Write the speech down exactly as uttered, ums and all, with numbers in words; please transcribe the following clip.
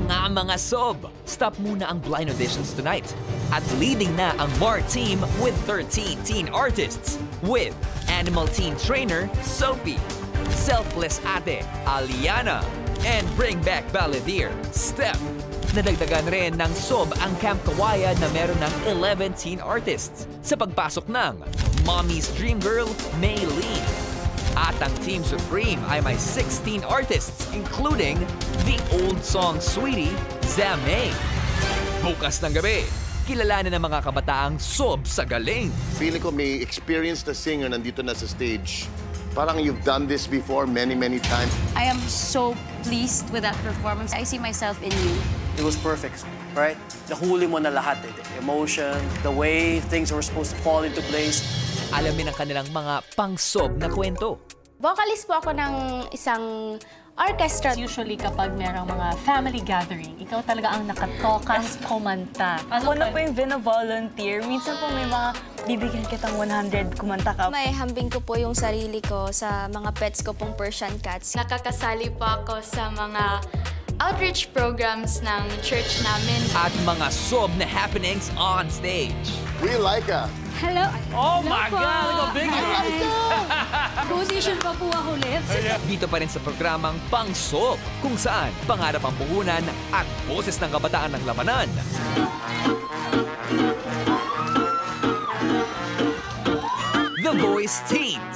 na nga mga sob! Stop muna ang blind auditions tonight. At leading na ang M A R team with thirteen teen artists. With animal teen trainer, Sophie. Selfless ate, Aliana. And bring back balladeer, Steph. Nadagdagan rin ng sob ang Camp Kawayan na meron ng eleven teen artists. Sa pagpasok ng Mommy's Dream Girl, May Lee. At ang Team Supreme ay may sixteen artists, including the old song Sweetie, Zame. Bukas ng gabi, kilalanin ng mga kabataang sob sa galing. Feeling ko may experienced na singer nandito na sa stage. Parang you've done this before many, many times. I am so pleased with that performance. I see myself in you. It was perfect, right? Nahuli mo na lahat, eh. The emotion, the way things were supposed to fall into place. Alamin ang kanilang mga pang-sob na kwento. Vocalist po ako ng isang orchestra. Usually kapag merong mga family gathering, ikaw talaga ang nakatokas kumanta. Ako na po yung vina-volunteer. Minsan po may mga bibigyan kitang one hundred kumanta ka. May hambing ko po yung sarili ko sa mga pets ko pong Persian cats. Nakakasali po ako sa mga outreach programs ng church namin. At mga sob na happenings on stage. We like her. Hello. Oh, hello my po. God! Look how big you are! Position pa po ako ulit. Dito pa rin sa programang Pang-Sob, kung saan pangarap ang puhunan at boses ng kabataan ng labanan. The Voice Teens.